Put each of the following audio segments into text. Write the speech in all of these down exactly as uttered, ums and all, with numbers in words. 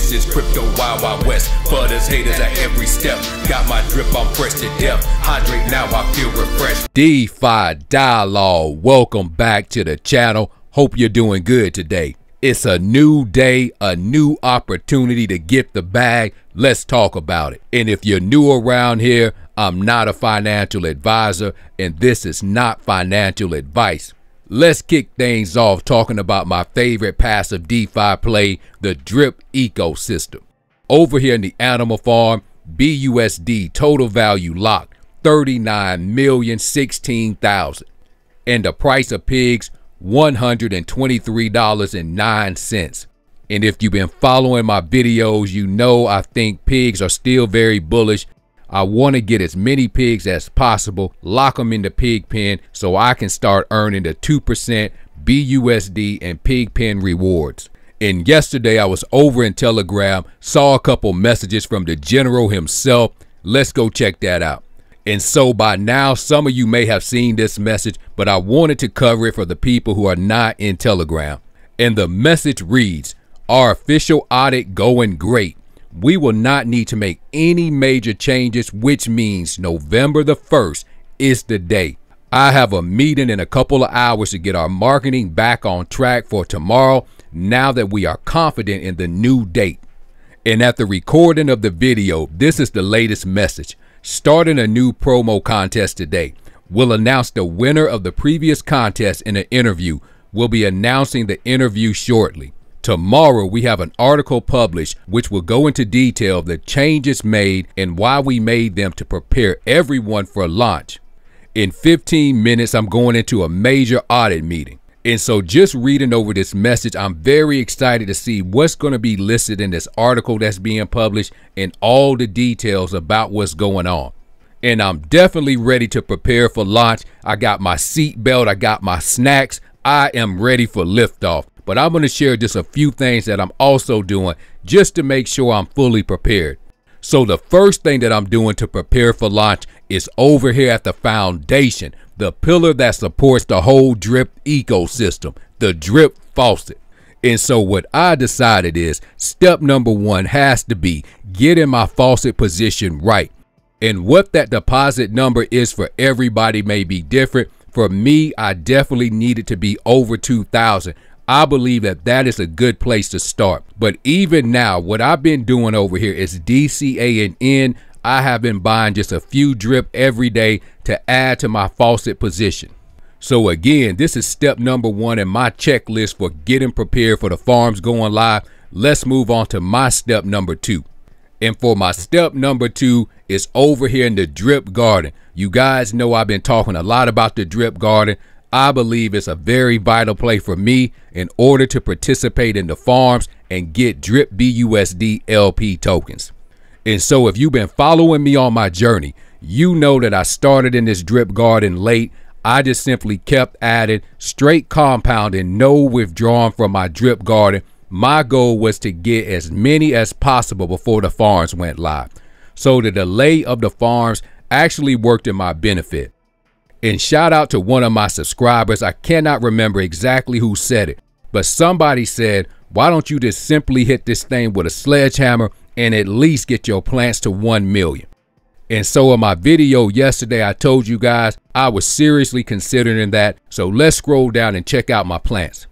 This is crypto wild wild west, but as haters at every step. Got my drip, I'm fresh to death. Hydrate now, I feel refreshed. DeFi Dialogue, welcome back to the channel. Hope you're doing good today. It's a new day, a new opportunity to get the bag. Let's talk about it. And if you're new around here, I'm not a financial advisor, and this is not financial advice. Let's kick things off talking about my favorite passive DeFi play, the Drip Ecosystem. Over here in the Animal Farm, B U S D total value locked, thirty-nine million sixteen thousand dollars. And the price of pigs, one hundred twenty-three dollars and nine cents. And if you've been following my videos, you know I think pigs are still very bullish. I want to get as many pigs as possible, lock them in the pig pen so I can start earning the two percent B U S D and pig pen rewards. And yesterday I was over in Telegram, saw a couple messages from the general himself. Let's go check that out. And so by now, some of you may have seen this message, but I wanted to cover it for the people who are not in Telegram. And the message reads, our official audit going great. We will not need to make any major changes, which means November the first is the day. I have a meeting in a couple of hours to get our marketing back on track for tomorrow, now that we are confident in the new date. And at the recording of the video, this is the latest message. Starting a new promo contest today. We'll announce the winner of the previous contest in an interview. We'll be announcing the interview shortly. Tomorrow we have an article published which will go into detail the changes made and why we made them to prepare everyone for launch. In fifteen minutes I'm going into a major audit meeting. And so just reading over this message, I'm very excited to see what's going to be listed in this article that's being published and all the details about what's going on. And I'm definitely ready to prepare for launch. I got my seatbelt. I got my snacks. I am ready for liftoff. But I'm going to share just a few things that I'm also doing just to make sure I'm fully prepared. So the first thing that I'm doing to prepare for launch is over here at the foundation, the pillar that supports the whole drip ecosystem, the drip faucet. And so what I decided is step number one has to be getting my faucet position right. And what that deposit number is for everybody may be different. For me, I definitely need it to be over two thousand. I believe that that is a good place to start. But even now, what I've been doing over here is D C A and N. I have been buying just a few drip every day to add to my faucet position. So again, this is step number one in my checklist for getting prepared for the farms going live. Let's move on to my step number two. And for my step number two is over here in the drip garden. You guys know I've been talking a lot about the drip garden. I believe it's a very vital play for me in order to participate in the farms and get drip B U S D L P tokens. And so if you've been following me on my journey, you know that I started in this drip garden late. I just simply kept adding, straight compounding, no withdrawing from my drip garden. My goal was to get as many as possible before the farms went live. So the delay of the farms actually worked in my benefit. And shout out to one of my subscribers. I cannot remember exactly who said it, but somebody said, why don't you just simply hit this thing with a sledgehammer and at least get your plants to one million. And so in my video yesterday, I told you guys I was seriously considering that. So let's scroll down and check out my plants.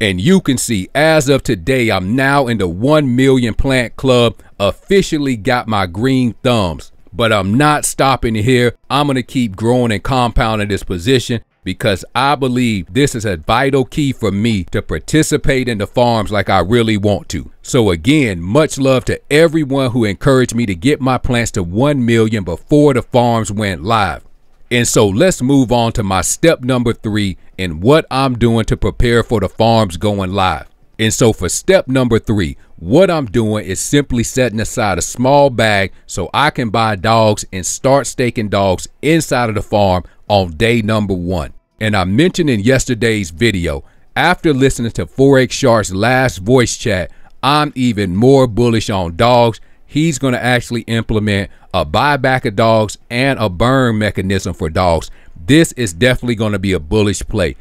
And you can see as of today, I'm now in the one million plant club, officially got my green thumbs. But I'm not stopping here. I'm going to keep growing and compounding this position because I believe this is a vital key for me to participate in the farms like I really want to. So again, much love to everyone who encouraged me to get my plants to one million before the farms went live. And so let's move on to my step number three and what I'm doing to prepare for the farms going live. And so for step number three, what I'm doing is simply setting aside a small bag so I can buy dogs and start staking dogs inside of the farm on day number one. And I mentioned in yesterday's video, after listening to four X Shark's last voice chat, I'm even more bullish on dogs. He's going to actually implement a buyback of dogs and a burn mechanism for dogs. This is definitely going to be a bullish play.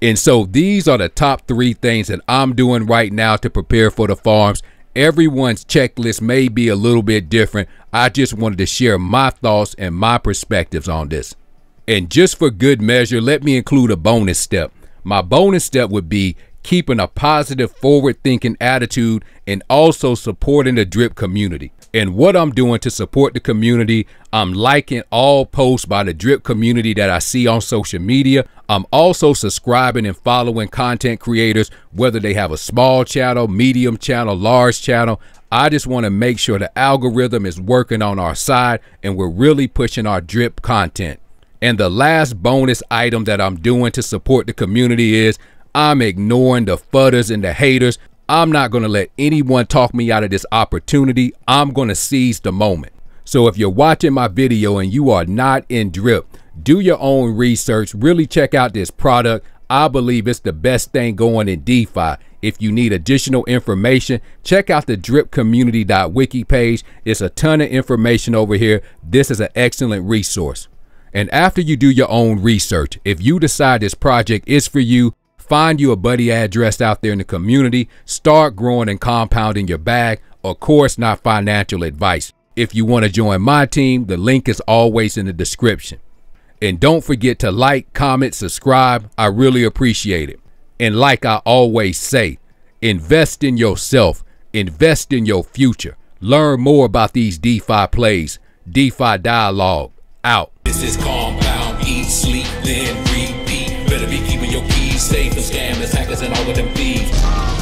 And so these are the top three things that I'm doing right now to prepare for the farms. Everyone's checklist may be a little bit different. I just wanted to share my thoughts and my perspectives on this. And just for good measure, let me include a bonus step. My bonus step would be keeping a positive, forward-thinking attitude and also supporting the Drip community. And what I'm doing to support the community, I'm liking all posts by the Drip community that I see on social media. I'm also subscribing and following content creators, whether they have a small channel, medium channel, large channel. I just want to make sure the algorithm is working on our side and we're really pushing our Drip content. And the last bonus item that I'm doing to support the community is I'm ignoring the fudders and the haters. I'm not going to let anyone talk me out of this opportunity. I'm going to seize the moment. So if you're watching my video and you are not in Drip, do your own research. Really check out this product. I believe it's the best thing going in DeFi. If you need additional information, check out the drip community dot wiki page. It's a ton of information over here. This is an excellent resource. And after you do your own research, if you decide this project is for you, find you a buddy address out there in the community, start growing and compounding your bag. Of course, not financial advice. If you want to join my team, the link is always in the description. And don't forget to like, comment, subscribe. I really appreciate it. And like I always say, invest in yourself, invest in your future. Learn more about these DeFi plays. DeFi Dialogue. Out. This is compound, eat, sleep, then repeat. Better be keeping your keys safe from scammers, hackers, and all of them thieves.